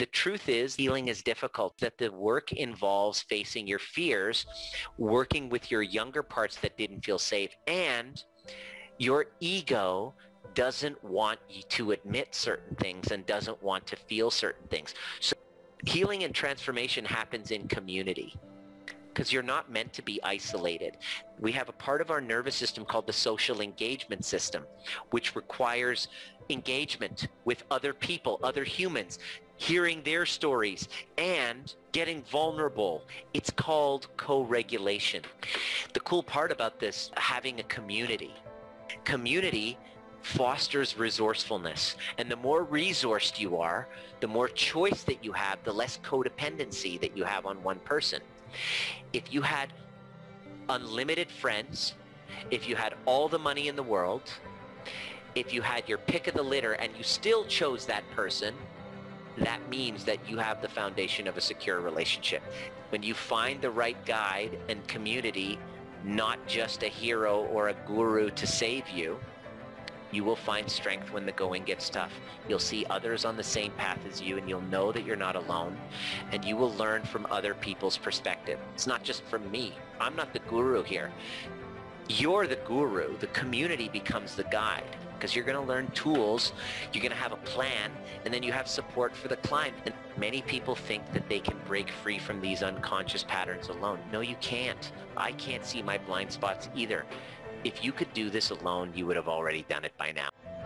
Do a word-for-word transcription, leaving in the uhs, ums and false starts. The truth is healing is difficult, that the work involves facing your fears, working with your younger parts that didn't feel safe, and your ego doesn't want you to admit certain things and doesn't want to feel certain things. So healing and transformation happens in community, because you're not meant to be isolated. We have a part of our nervous system called the social engagement system, which requires engagement with other people, other humans, hearing their stories, and getting vulnerable. It's called co-regulation. The cool part about this, having a community. Community fosters resourcefulness, and the more resourced you are, the more choice that you have, the less codependency that you have on one person. If you had unlimited friends, if you had all the money in the world, if you had your pick of the litter and you still chose that person, that means that you have the foundation of a secure relationship. When you find the right guide and community, not just a hero or a guru to save you, you will find strength when the going gets tough. You'll see others on the same path as you, and you'll know that you're not alone, and you will learn from other people's perspective. It's not just from me. I'm not the guru here. You're the guru. The community becomes the guide, because you're going to learn tools, you're going to have a plan, and then you have support for the climb. And many people think that they can break free from these unconscious patterns alone. No, you can't. I can't see my blind spots either. If you could do this alone, you would have already done it by now.